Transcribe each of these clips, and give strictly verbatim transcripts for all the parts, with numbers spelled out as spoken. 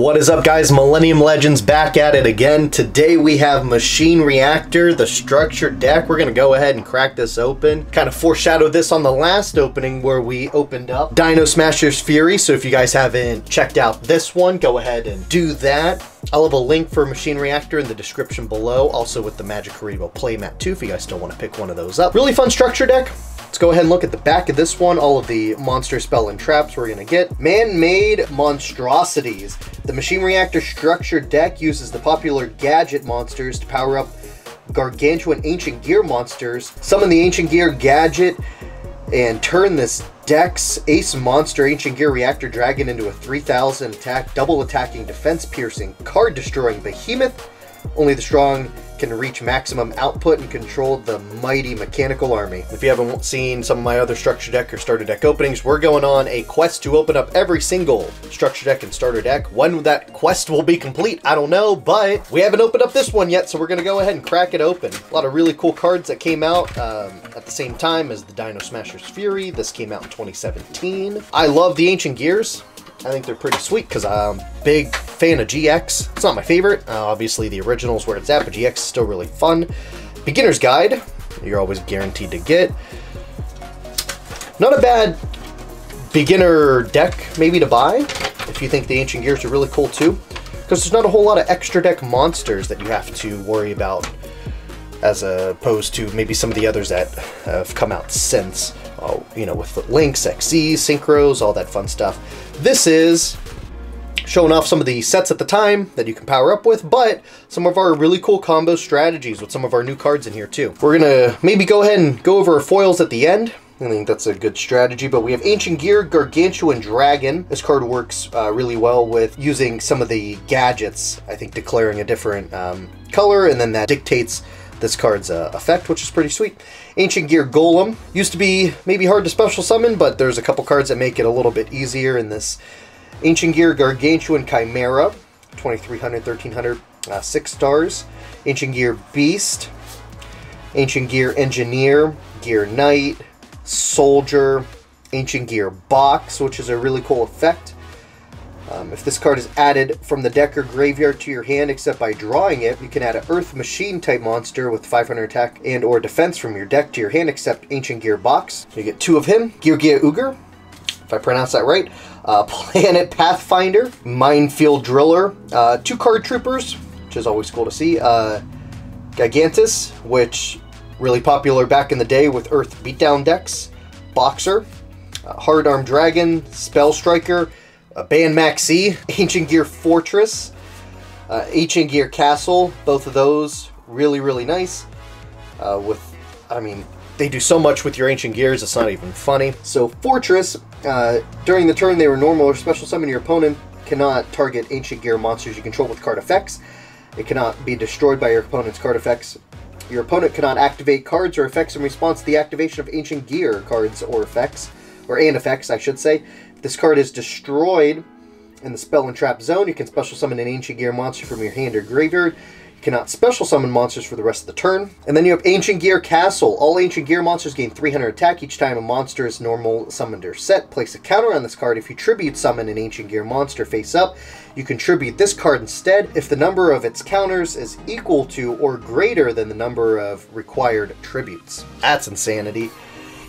What is up, guys? Millennium Legends back at it again. Today we have Machine Reactor, the Structure Deck. We're gonna go ahead and crack this open. Kind of foreshadowed this on the last opening where we opened up Dinosmasher's Fury, so if you guys haven't checked out this one, go ahead and do that. I'll have a link for Machine Reactor in the description below, also with the Magic Kuriboh playmat too, if you guys still wanna pick one of those up. Really fun Structure Deck. Let's go ahead and look at the back of this one, all of the monster spell and traps we're gonna get. Man-made monstrosities. The Machine Reactor Structure Deck uses the popular gadget monsters to power up gargantuan ancient gear monsters. Summon the ancient gear gadget and turn this deck's ace monster ancient gear reactor dragon into a three thousand attack, double attacking, defense piercing, card destroying behemoth. Only the strong can reach maximum output and control the mighty mechanical army. If you haven't seen some of my other structure deck or starter deck openings, we're going on a quest to open up every single structure deck and starter deck. When that quest will be complete, I don't know, but we haven't opened up this one yet, so we're gonna go ahead and crack it open. A lot of really cool cards that came out um, at the same time as the Dinosmasher's Fury. This came out in twenty seventeen. I love the Ancient Gears. I think they're pretty sweet because I'm a big fan of G X. It's not my favorite. Uh, obviously, the original's where it's at, but G X is still really fun. Beginner's Guide, you're always guaranteed to get. Not a bad beginner deck maybe to buy if you think the Ancient Gears are really cool too, because there's not a whole lot of extra deck monsters that you have to worry about as opposed to maybe some of the others that have come out since. Oh, you know, with links, X Zs, synchros, all that fun stuff. This is showing off some of the sets at the time that you can power up with, but some of our really cool combo strategies with some of our new cards in here too. We're gonna maybe go ahead and go over our foils at the end. I think that's a good strategy, but we have Ancient Gear Gargantuan Dragon. This card works uh, really well with using some of the gadgets, I think declaring a different um, color, and then that dictates this card's uh, effect, which is pretty sweet. Ancient Gear Golem. Used to be maybe hard to special summon, but there's a couple cards that make it a little bit easier in this. Ancient Gear Gargantuan Chimera, twenty-three hundred, thirteen hundred, uh, six stars. Ancient Gear Beast. Ancient Gear Engineer. Gear Knight. Soldier. Ancient Gear Box, which is a really cool effect. Um, if this card is added from the deck or graveyard to your hand, except by drawing it, you can add an Earth Machine type monster with five hundred attack and or defense from your deck to your hand, except Ancient Gear Box. So you get two of him. Gear Gear Ugar, if I pronounce that right. Uh, Planet Pathfinder, Minefield Driller, uh, two Card Troopers, which is always cool to see. Uh, Gigantus, which really popular back in the day with Earth Beatdown decks. Boxer, uh, Hard Arm Dragon, Spellstriker, Uh, Ban Maxi, Ancient Gear Fortress, uh, Ancient Gear Castle, both of those really, really nice. Uh, with, I mean, they do so much with your Ancient Gears, it's not even funny. So Fortress, uh, during the turn they were normal or special summon, your opponent cannot target Ancient Gear monsters you control with card effects. It cannot be destroyed by your opponent's card effects. Your opponent cannot activate cards or effects in response to the activation of Ancient Gear cards or effects, or and effects, I should say. This card is destroyed in the spell and trap zone. You can special summon an ancient gear monster from your hand or graveyard. You cannot special summon monsters for the rest of the turn. And then you have Ancient Gear Castle. All ancient gear monsters gain three hundred attack each time a monster is normal summoned or set. Place a counter on this card. If you tribute summon an ancient gear monster face up, you can tribute this card instead if the number of its counters is equal to or greater than the number of required tributes. That's insanity.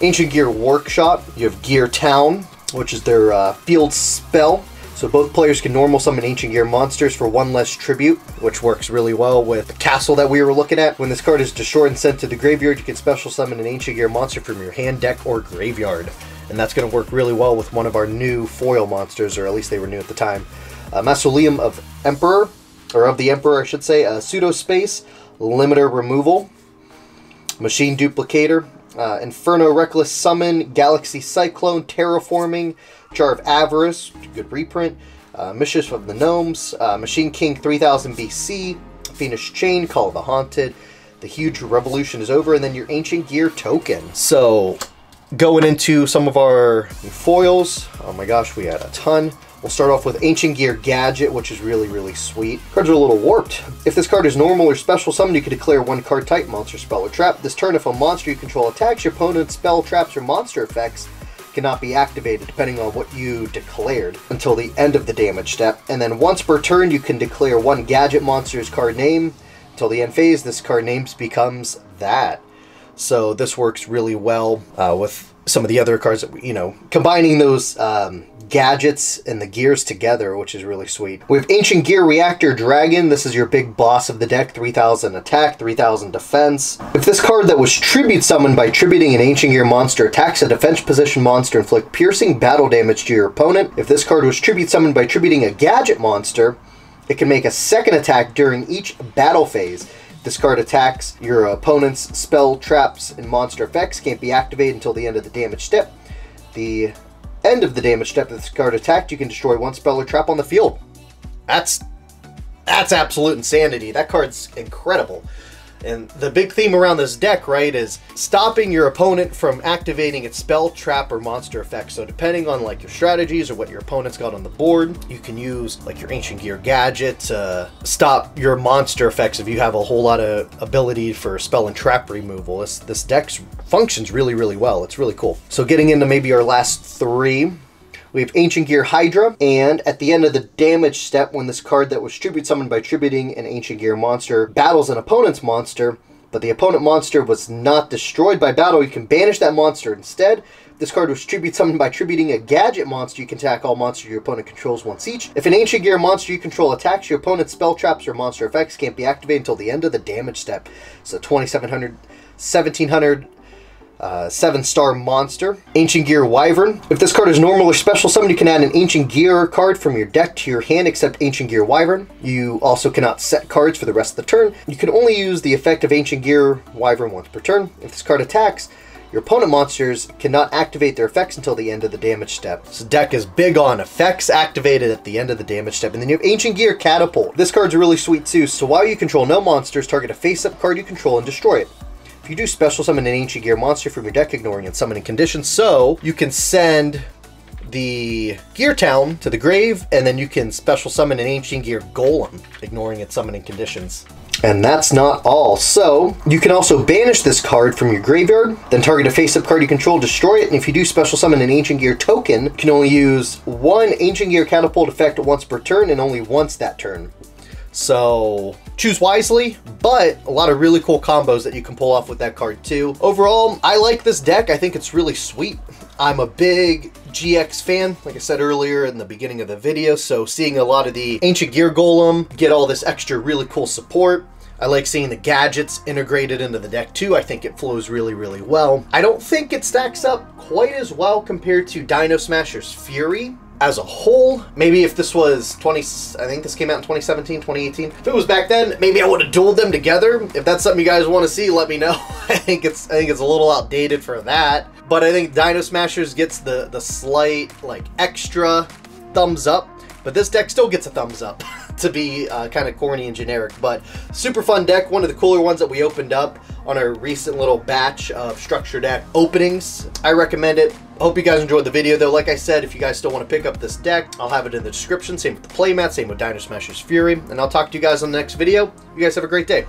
Ancient Gear Workshop. You have Gear Town, which is their uh, field spell. So both players can normal summon ancient gear monsters for one less tribute, which works really well with the castle that we were looking at. When this card is destroyed and sent to the graveyard, you can special summon an ancient gear monster from your hand, deck, or graveyard. And that's gonna work really well with one of our new foil monsters, or at least they were new at the time. Uh, Mausoleum of Emperor, or of the Emperor, I should say. Uh, Pseudo Space, Limiter Removal, Machine Duplicator, Uh, Inferno Reckless Summon, Galaxy Cyclone, Terraforming, Jar of Avarice, good reprint, uh, Mischief of the Gnomes, uh, Machine King three thousand B C, Fiendish Chain, Call of the Haunted, The Huge Revolution is Over, and then your Ancient Gear Token. So, going into some of our new foils, oh my gosh, we had a ton. We'll start off with Ancient Gear Gadget, which is really, really sweet. Cards are a little warped. If this card is normal or special summon, you can declare one card type, monster, spell, or trap. This turn, if a monster you control attacks your opponent's spell, traps, or monster effects, cannot be activated depending on what you declared until the end of the damage step. And then once per turn, you can declare one gadget monster's card name. Until the end phase, this card name becomes that. So this works really well uh, with some of the other cards that, you know, combining those um, gadgets and the gears together, which is really sweet. We have Ancient Gear Reactor Dragon. This is your big boss of the deck, three thousand attack, three thousand defense. If this card that was tribute summoned by tributing an Ancient Gear monster attacks a defense position monster, inflict piercing battle damage to your opponent. If this card was tribute summoned by tributing a gadget monster, it can make a second attack during each battle phase. This card attacks your opponent's spell, traps, and monster effects. Can't be activated until the end of the damage step. The end of the damage step of this card attacked, you can destroy one spell or trap on the field. That's that's absolute insanity. That card's incredible. And the big theme around this deck, right, is stopping your opponent from activating its spell, trap, or monster effect. So depending on, like, your strategies or what your opponent's got on the board, you can use, like, your Ancient Gear Gadget to stop your monster effects if you have a whole lot of ability for spell and trap removal. This, this deck functions really, really well. It's really cool. So getting into maybe our last three... We have Ancient Gear Hydra, and at the end of the damage step, when this card that was tribute summoned by tributing an Ancient Gear monster battles an opponent's monster, but the opponent monster was not destroyed by battle, you can banish that monster instead. If this card was tribute summoned by tributing a gadget monster, you can attack all monsters your opponent controls once each. If an Ancient Gear monster you control attacks, your opponent's spell, traps, or monster effects can't be activated until the end of the damage step. So twenty-seven hundred, seventeen hundred... Uh, seven star monster. Ancient Gear Wyvern. If this card is normal or special summoned, you can add an Ancient Gear card from your deck to your hand except Ancient Gear Wyvern. You also cannot set cards for the rest of the turn. You can only use the effect of Ancient Gear Wyvern once per turn. If this card attacks, your opponent monsters cannot activate their effects until the end of the damage step. This deck is big on effects activated at the end of the damage step. And then you have Ancient Gear Catapult. This card's really sweet too. So while you control no monsters, target a face-up card you control and destroy it. If you do special summon an Ancient Gear monster from your deck, ignoring and summoning conditions, so you can send the Gear Town to the grave, and then you can special summon an Ancient Gear Golem, ignoring and summoning conditions. And that's not all. So you can also banish this card from your graveyard, then target a face-up card you control, destroy it, and if you do special summon an Ancient Gear Token, you can only use one Ancient Gear Catapult effect once per turn, and only once that turn. So choose wisely, but a lot of really cool combos that you can pull off with that card too. Overall, I like this deck. I think it's really sweet. I'm a big G X fan, like I said earlier in the beginning of the video, so seeing a lot of the Ancient Gear Golem get all this extra really cool support. I like seeing the gadgets integrated into the deck too. I think it flows really, really well. I don't think it stacks up quite as well compared to Dinosmasher's Fury. As a whole, maybe if this was twenty, I think this came out in twenty seventeen, twenty eighteen. If it was back then, maybe I would have dueled them together. If that's something you guys want to see, let me know. I think it's, I think it's a little outdated for that. But I think Dinosmashers gets the the slight like extra thumbs up. But this deck still gets a thumbs up to be uh, kind of corny and generic, but super fun deck. One of the cooler ones that we opened up on our recent little batch of structure deck openings. I recommend it. Hope you guys enjoyed the video though. Like I said, if you guys still want to pick up this deck, I'll have it in the description. Same with the playmat, same with Dinosmasher's Fury. And I'll talk to you guys on the next video. You guys have a great day.